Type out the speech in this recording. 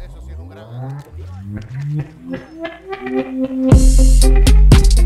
Eso sí es un gran...